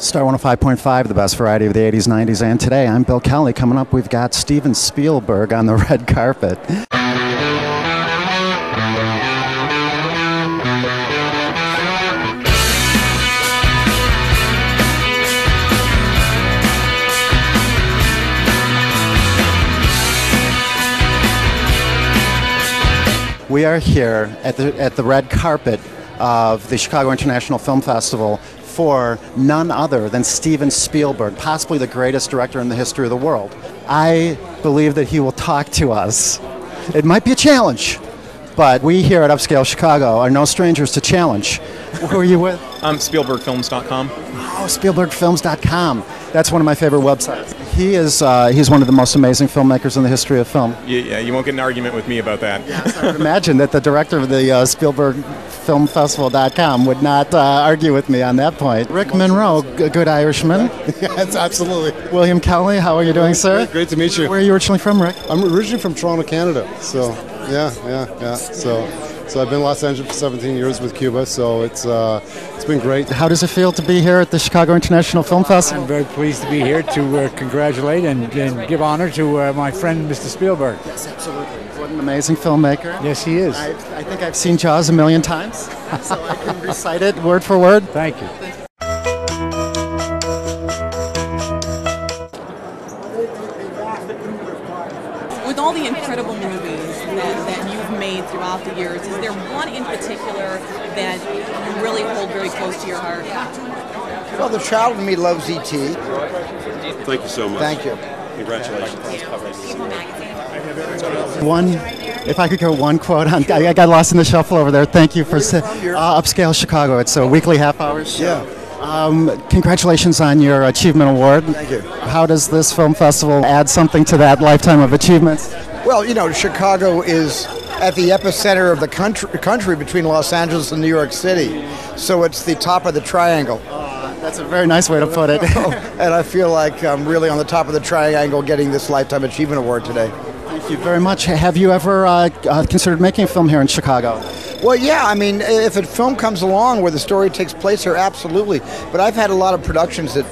Star 105.5, the best variety of the 80s, 90s, and today. I'm Bill Kelly. Coming up, we've got Steven Spielberg on the red carpet. We are here at the red carpet of the Chicago International Film Festival for none other than Steven Spielberg, possibly the greatest director in the history of the world. I believe that he will talk to us. It might be a challenge, but we here at Upscale Chicago are no strangers to challenge. Who are you with? I'm Spielbergfilms.com. Oh, Spielbergfilms.com. That's one of my favorite websites. He is he's one of the most amazing filmmakers in the history of film. Yeah, you won't get an argument with me about that. Yes, I would imagine that the director of the Filmfestival.com would not argue with me on that point. Rick Monroe, good Irishman. Yes, absolutely. William Kelly, how are you doing, sir? Great to meet you. Where are you originally from, Rick? I'm originally from Toronto, Canada. So, yeah. So I've been in Los Angeles for 17 years with Cuba. So it's been great. How does it feel to be here at the Chicago International Film Festival? I'm very pleased to be here to congratulate and give honor to my friend, Mr. Spielberg. Yes, absolutely. What an amazing filmmaker. Yes, he is. I think I've seen Jaws a million times, so I can recite it word for word. Thank you. With all the incredible movies that you've made throughout the years, is there one in particular that you really hold very close to your heart? Well, the child in me loves E.T. Thank you so much. Thank you. Congratulations. If I could go one quote on, I got lost in the shuffle over there. Thank you for Upscale Chicago. It's a weekly half-hour show. Yeah. Congratulations on your Achievement Award. Thank you. How does this film festival add something to that lifetime of achievements? Well, you know, Chicago is at the epicenter of the country between Los Angeles and New York City, so it's the top of the triangle. That's a very nice way to put it. And I feel like I'm really on the top of the triangle getting this Lifetime Achievement Award today. Thank you very much. Have you ever considered making a film here in Chicago? Well, yeah, I mean, if a film comes along where the story takes place here, absolutely. But I've had a lot of productions that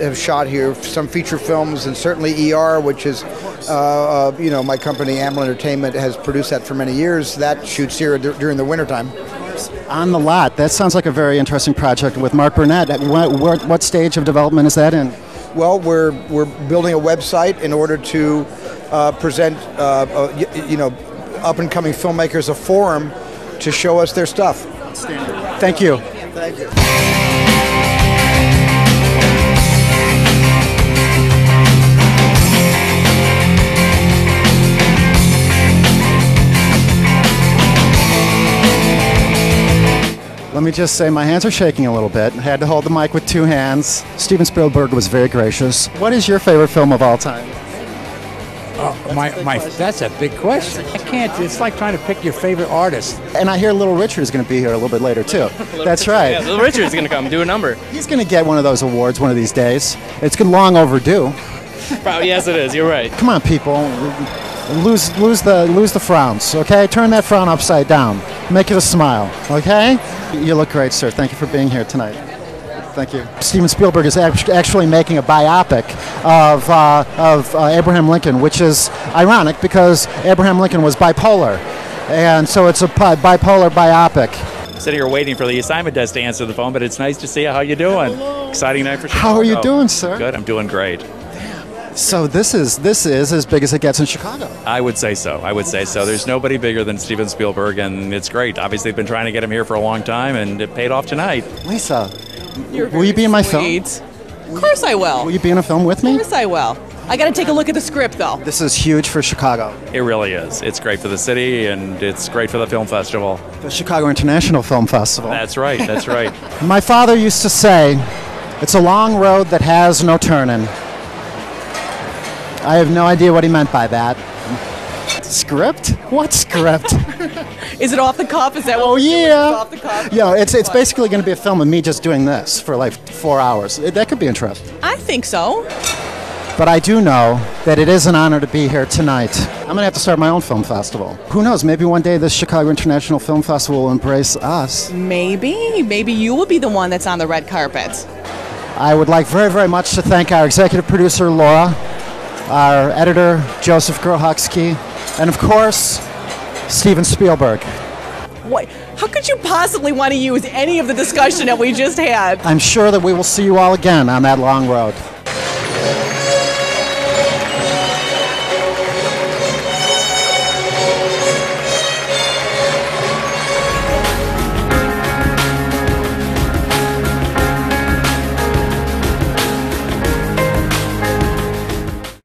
have shot here, some feature films, and certainly ER, which is, you know, my company, Amblin Entertainment, has produced that for many years. That shoots here during the wintertime. On the lot. That sounds like a very interesting project with Mark Burnett. What stage of development is that in? Well, we're building a website in order to present, you know, up-and-coming filmmakers a forum to show us their stuff. Thank you. Thank you. Let me just say my hands are shaking a little bit. I had to hold the mic with two hands. Steven Spielberg was very gracious. What is your favorite film of all time? That's a big question. I can't, it's like trying to pick your favorite artist. And I hear Little Richard is going to be here a little bit later too. That's right. Yeah, Little Richard is going to come do a number. He's going to get one of those awards one of these days. It's long overdue. Probably, yes it is, you're right. Come on people, lose the frowns, okay? Turn that frown upside down. Make it a smile, okay? You look great, sir. Thank you for being here tonight. Thank you. Steven Spielberg is actually making a biopic of Abraham Lincoln, which is ironic because Abraham Lincoln was bipolar, and so it's a bipolar biopic. Sitting here waiting for the assignment desk to answer the phone, but it's nice to see you. How you doing? Hello. Exciting night for Chicago. How are you doing, sir? Good. I'm doing great. So this is as big as it gets in Chicago. I would say so. I would say so. There's nobody bigger than Steven Spielberg, and it's great. Obviously, they've been trying to get him here for a long time, and it paid off tonight. Lisa, will you be in my film? Of course I will. Will you be in a film with me? Of course I will. I got to take a look at the script, though. This is huge for Chicago. It really is. It's great for the city, and it's great for the film festival. The Chicago International Film Festival. That's right. That's right. My father used to say, "It's a long road that has no turning." I have no idea what he meant by that. Script? What script? Is it off the cuff? Is that what? Oh yeah. It's off the cuff. Yeah, it's basically going to be a film of me just doing this for like 4 hours. That could be interesting. I think so. But I do know that it is an honor to be here tonight. I'm going to have to start my own film festival. Who knows, maybe one day this Chicago International Film Festival will embrace us. Maybe you will be the one that's on the red carpet. I would like very, very much to thank our executive producer, Laura, our editor, Joseph Grochowski, and of course, Steven Spielberg. What? How could you possibly want to use any of the discussion that we just had? I'm sure that we will see you all again on that long road.